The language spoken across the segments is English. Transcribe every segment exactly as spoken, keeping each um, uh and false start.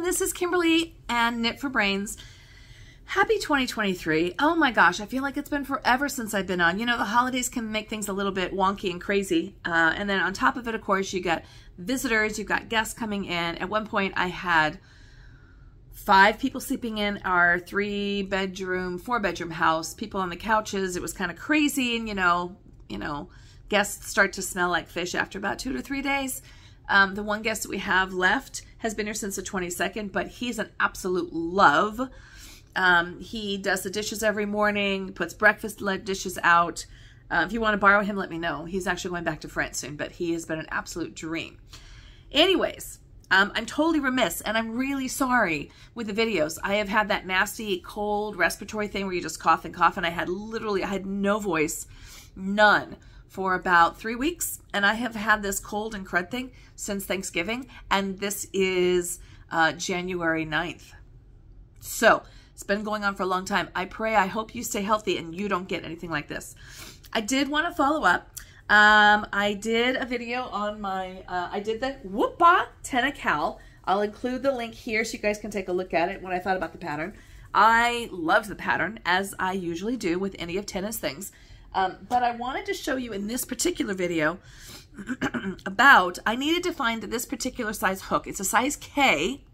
This is Kimberly and Knit for Brains. Happy twenty twenty-three. Oh my gosh, I feel like it's been forever since I've been on. You know, the holidays can make things a little bit wonky and crazy. Uh, and then on top of it, of course, you got visitors, you've got guests coming in. At one point, I had five people sleeping in our three bedroom, four bedroom house, people on the couches. It was kind of crazy. And, you know, you know, guests start to smell like fish after about two to three days. Um, the one guest that we have left has been here since the twenty-second, but he's an absolute love. Um, he does the dishes every morning, puts breakfast dishes out. Uh, if you want to borrow him, let me know. He's actually going back to France soon, but he has been an absolute dream. Anyways, um, I'm totally remiss, and I'm really sorry with the videos. I have had that nasty cold respiratory thing where you just cough and cough, and I had literally, I had no voice, none, for about three weeks, and I have had this cold and crud thing since Thanksgiving, and this is uh, January ninth. So it's been going on for a long time. I pray, I hope you stay healthy and you don't get anything like this. I did want to follow up. Um, I did a video on my, uh, I did the Whoopa Tenna Cal. I'll include the link here so you guys can take a look at it, what I thought about the pattern. I loved the pattern, as I usually do with any of Tenna's things. Um, but I wanted to show you in this particular video about, I needed to find this particular size hook. It's a size K,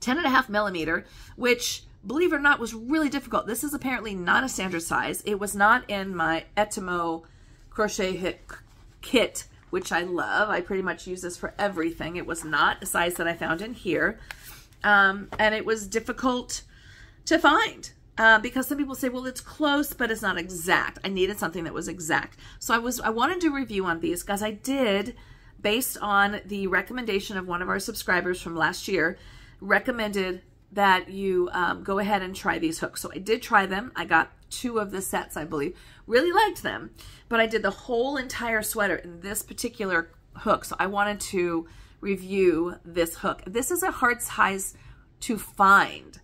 ten and a half millimeter, which, believe it or not, was really difficult. This is apparently not a standard size. It was not in my Etimo crochet hook kit, which I love. I pretty much use this for everything. It was not a size that I found in here. Um, and it was difficult to find. Uh, because some people say, well, it's close, but it's not exact. I needed something that was exact. So I was, I wanted to review on these because I did, based on the recommendation of one of our subscribers from last year, recommended that you um, go ahead and try these hooks. So I did try them. I got two of the sets, I believe. Really liked them, but I did the whole entire sweater in this particular hook. So I wanted to review this hook. This is a hard size to find.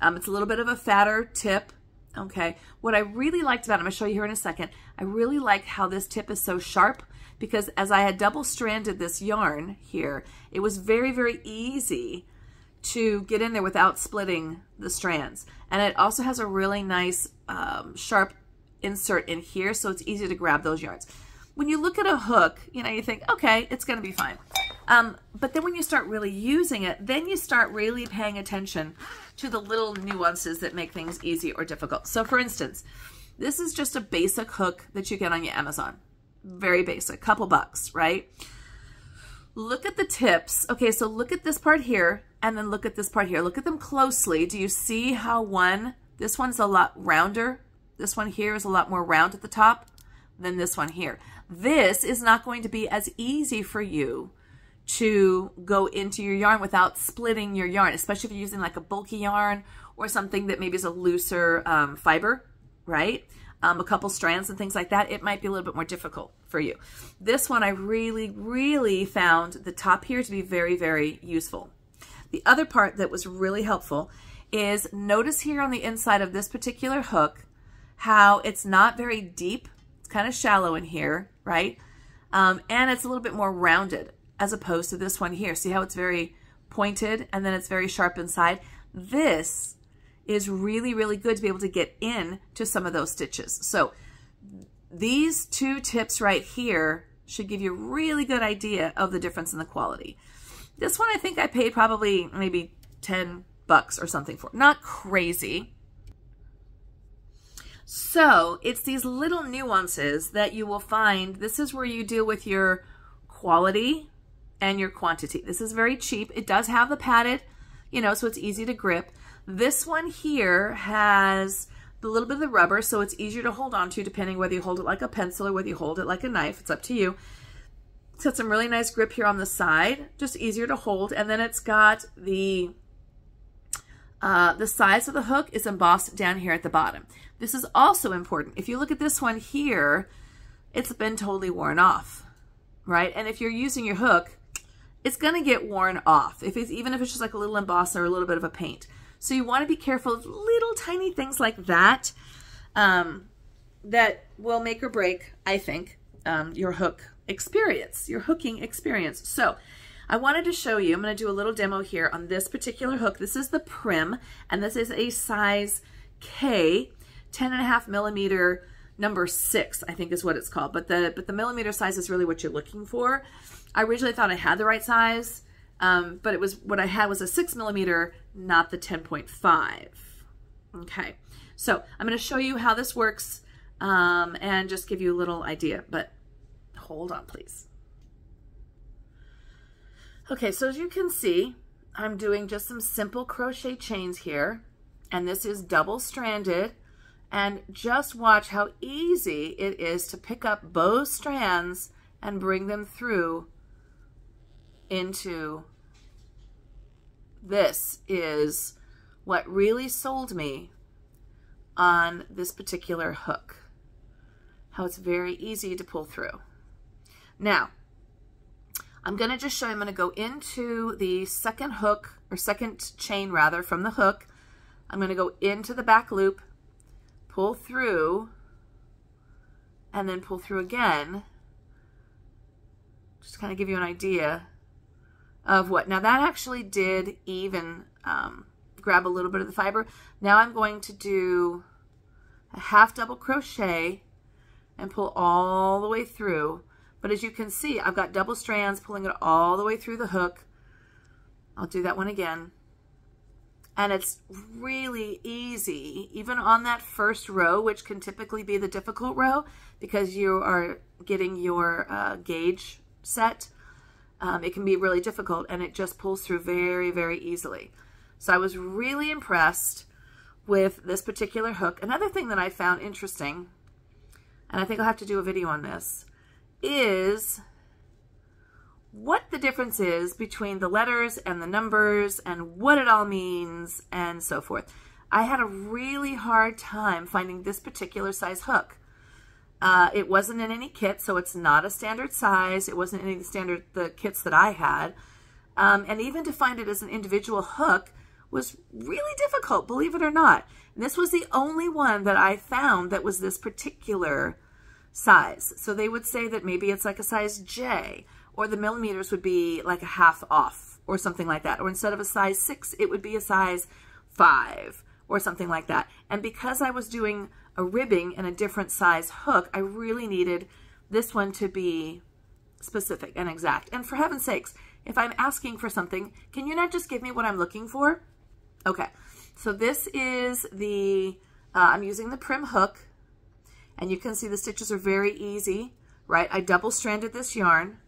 Um, it's a little bit of a fatter tip, okay? What I really liked about it, I'm going to show you here in a second, I really like how this tip is so sharp because as I had double-stranded this yarn here, it was very, very easy to get in there without splitting the strands. And it also has a really nice um, sharp insert in here, so it's easy to grab those yarns. When you look at a hook, you know, you think, okay, it's going to be fine. Um, but then when you start really using it, then you start really paying attention to the little nuances that make things easy or difficult. So for instance, this is just a basic hook that you get on your Amazon. Very basic, couple bucks, right? Look at the tips. Okay, so look at this part here and then look at this part here. Look at them closely. Do you see how one, this one's a lot rounder. This one here is a lot more round at the top than this one here. This is not going to be as easy for you to go into your yarn without splitting your yarn, especially if you're using like a bulky yarn or something that maybe is a looser um, fiber, right? Um, a couple strands and things like that, it might be a little bit more difficult for you. This one I really, really found the top here to be very, very useful. The other part that was really helpful is notice here on the inside of this particular hook how it's not very deep, it's kind of shallow in here, right? Um, and it's a little bit more rounded, as opposed to this one here. See how it's very pointed and then it's very sharp inside? This is really, really good to be able to get in to some of those stitches. So these two tips right here should give you a really good idea of the difference in the quality. This one I think I paid probably maybe ten bucks or something for. Not crazy. So it's these little nuances that you will find. This is where you deal with your quality and your quantity. This is very cheap. It does have the padded, you know, so it's easy to grip. This one here has a little bit of the rubber, so it's easier to hold on to depending whether you hold it like a pencil or whether you hold it like a knife. It's up to you. It's got some really nice grip here on the side, just easier to hold. And then it's got the, uh, the size of the hook is embossed down here at the bottom. This is also important. If you look at this one here, it's been totally worn off. right? And if you're using your hook, it's gonna get worn off, if it's, even if it's just like a little emboss or a little bit of a paint. So you wanna be careful of little tiny things like that um, that will make or break, I think, um, your hook experience, your hooking experience. So I wanted to show you, I'm gonna do a little demo here on this particular hook. This is the Prym, and this is a size K, ten and a half millimeter, number six, I think is what it's called, but the but the millimeter size is really what you're looking for. I originally thought I had the right size, um, but it was, what I had was a six millimeter, not the ten point five. Okay, so I'm going to show you how this works um, and just give you a little idea, but hold on, please. Okay, so as you can see, I'm doing just some simple crochet chains here, and this is double-stranded. And just watch how easy it is to pick up bow strands and bring them through into this. Is what really sold me on this particular hook, how it's very easy to pull through. Now, I'm going to just show you, I'm going to go into the second hook, or second chain rather, from the hook. I'm going to go into the back loop, pull through, and then pull through again, just to kind of give you an idea of what. Now that actually did even um, grab a little bit of the fiber. Now I'm going to do a half double crochet and pull all the way through. But as you can see, I've got double strands pulling it all the way through the hook. I'll do that one again. And it's really easy, even on that first row, which can typically be the difficult row because you are getting your uh, gauge set. Um, it can be really difficult, and it just pulls through very, very easily. So I was really impressed with this particular hook. Another thing that I found interesting, and I think I'll have to do a video on this, is what the difference is between the letters and the numbers and what it all means and so forth. I had a really hard time finding this particular size hook. Uh, it wasn't in any kit, so it's not a standard size. It wasn't in any standard the kits that I had. Um, and even to find it as an individual hook was really difficult, believe it or not. And this was the only one that I found that was this particular size. So they would say that maybe it's like a size J, or the millimeters would be like a half off or something like that. Or instead of a size six, it would be a size five or something like that. And because I was doing a ribbing and a different size hook, I really needed this one to be specific and exact. And for heaven's sakes, if I'm asking for something, can you not just give me what I'm looking for? Okay, so this is the, uh, I'm using the Prym hook, and you can see the stitches are very easy, right? I double stranded this yarn.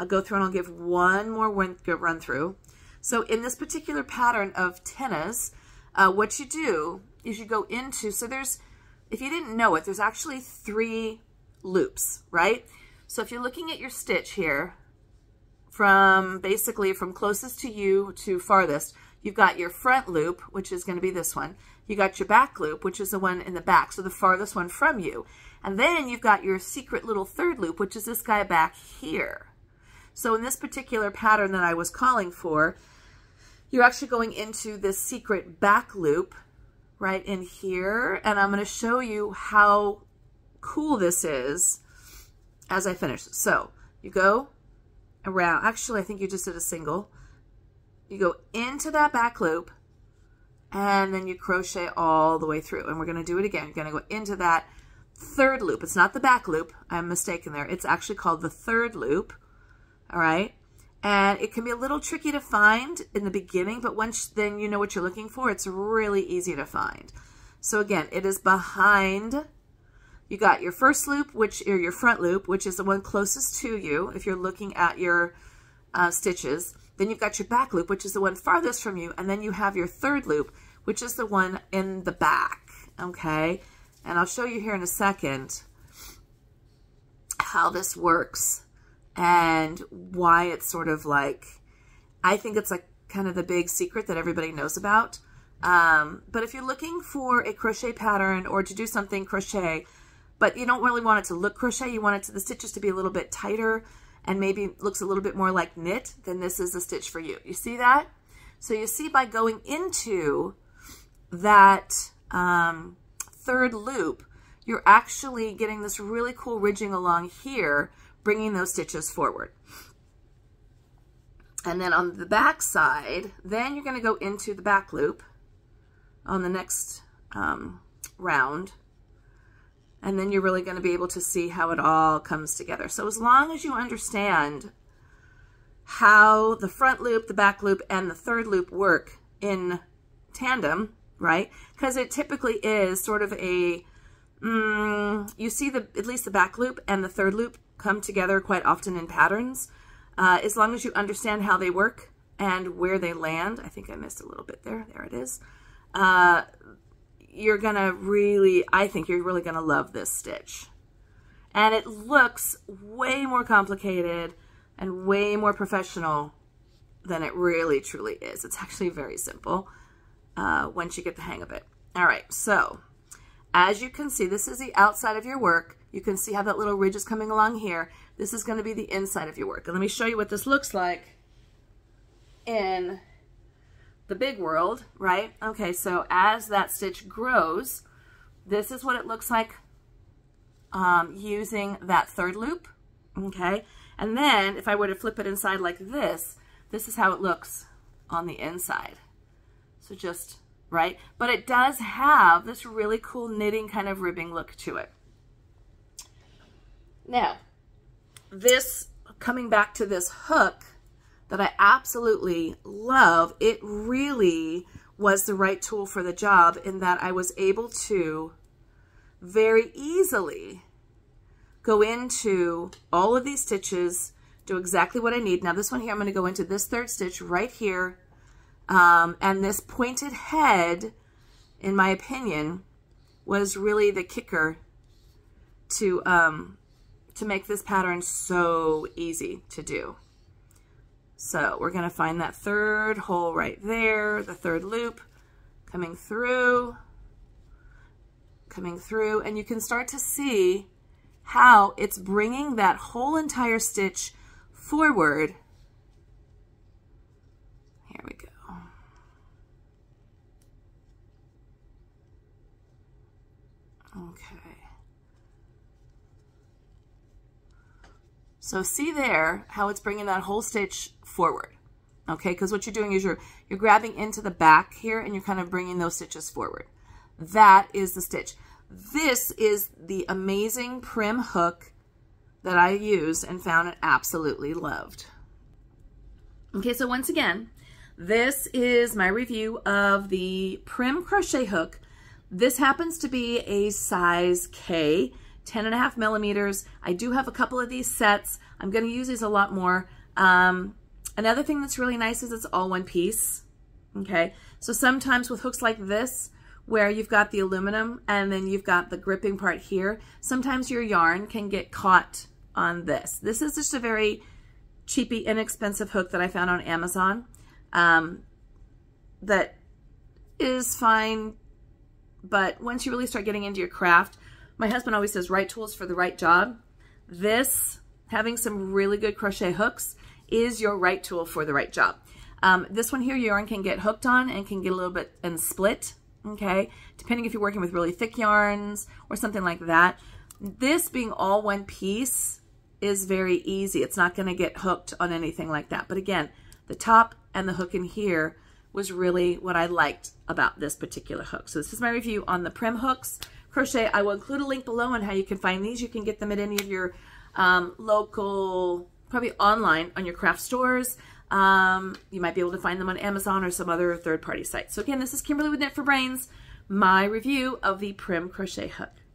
I'll go through and I'll give one more run through. So in this particular pattern of tennas, uh, what you do is you go into, so there's, if you didn't know it, there's actually three loops, right? So if you're looking at your stitch here, from basically from closest to you to farthest, you've got your front loop, which is gonna be this one. You got your back loop, which is the one in the back, so the farthest one from you. And then you've got your secret little third loop, which is this guy back here. So in this particular pattern that I was calling for, you're actually going into this secret back loop right in here. And I'm going to show you how cool this is as I finish. So you go around. Actually, I think you just did a single. You go into that back loop, and then you crochet all the way through. And we're going to do it again. You're going to go into that third loop. It's not the back loop. I'm mistaken there. It's actually called the third loop. All right, and it can be a little tricky to find in the beginning, but once then you know what you're looking for, it's really easy to find. So again, it is behind, you got your first loop, which or your front loop, which is the one closest to you if you're looking at your uh, stitches. Then you've got your back loop, which is the one farthest from you, and then you have your third loop, which is the one in the back, okay? And I'll show you here in a second how this works and why it's sort of like, I think it's like kind of the big secret that everybody knows about. Um, but if you're looking for a crochet pattern or to do something crochet, but you don't really want it to look crochet, you want it to, the stitches to be a little bit tighter and maybe looks a little bit more like knit, then this is a stitch for you. You see that? So you see by going into that um, third loop, you're actually getting this really cool ridging along here, bringing those stitches forward. And then on the back side, then you're going to go into the back loop on the next um, round. And then you're really going to be able to see how it all comes together. So as long as you understand how the front loop, the back loop, and the third loop work in tandem, right? Because it typically is sort of a, mm, you see the at least the back loop and the third loop come together quite often in patterns. Uh, as long as you understand how they work and where they land, I think I missed a little bit there, there it is. Uh, you're gonna really, I think you're really gonna love this stitch. And it looks way more complicated and way more professional than it really truly is. It's actually very simple uh, once you get the hang of it. All right, so as you can see, this is the outside of your work. You can see how that little ridge is coming along here. This is gonna be the inside of your work. And let me show you what this looks like in the big world, right? Okay, so as that stitch grows, this is what it looks like um, using that third loop, okay? And then if I were to flip it inside like this, this is how it looks on the inside. So just, right? But it does have this really cool knitting kind of ribbing look to it. Now, this, coming back to this hook that I absolutely love, it really was the right tool for the job in that I was able to very easily go into all of these stitches, do exactly what I need. Now this one here, I'm gonna go into this third stitch right here, um, and this pointed head, in my opinion, was really the kicker to, um, to make this pattern so easy to do. So we're gonna find that third hole right there, the third loop, coming through, coming through, and you can start to see how it's bringing that whole entire stitch forward. Here we go. Okay. So see there how it's bringing that whole stitch forward, okay? Because what you're doing is you're, you're grabbing into the back here and you're kind of bringing those stitches forward. That is the stitch. This is the amazing Prym hook that I used and found it absolutely loved. Okay, so once again, this is my review of the Prym crochet hook. This happens to be a size K, ten and a half millimeters. I do have a couple of these sets. I'm gonna use these a lot more. Um, another thing that's really nice is it's all one piece, okay? So sometimes with hooks like this, where you've got the aluminum and then you've got the gripping part here, sometimes your yarn can get caught on this. This is just a very cheapy, inexpensive hook that I found on Amazon um, that is fine, but once you really start getting into your craft, my husband always says right tools for the right job. This, having some really good crochet hooks, is your right tool for the right job. Um, this one here, yarn can get hooked on and can get a little bit and split, okay, depending if you're working with really thick yarns or something like that. This being all one piece is very easy. It's not gonna get hooked on anything like that. But again, the top and the hook in here was really what I liked about this particular hook. So this is my review on the Prym hooks crochet. I will include a link below on how you can find these. You can get them at any of your um, local, probably online on your craft stores. Um, you might be able to find them on Amazon or some other third-party site. So again, this is Kimberly with Knit for Brains, my review of the Prym crochet hook.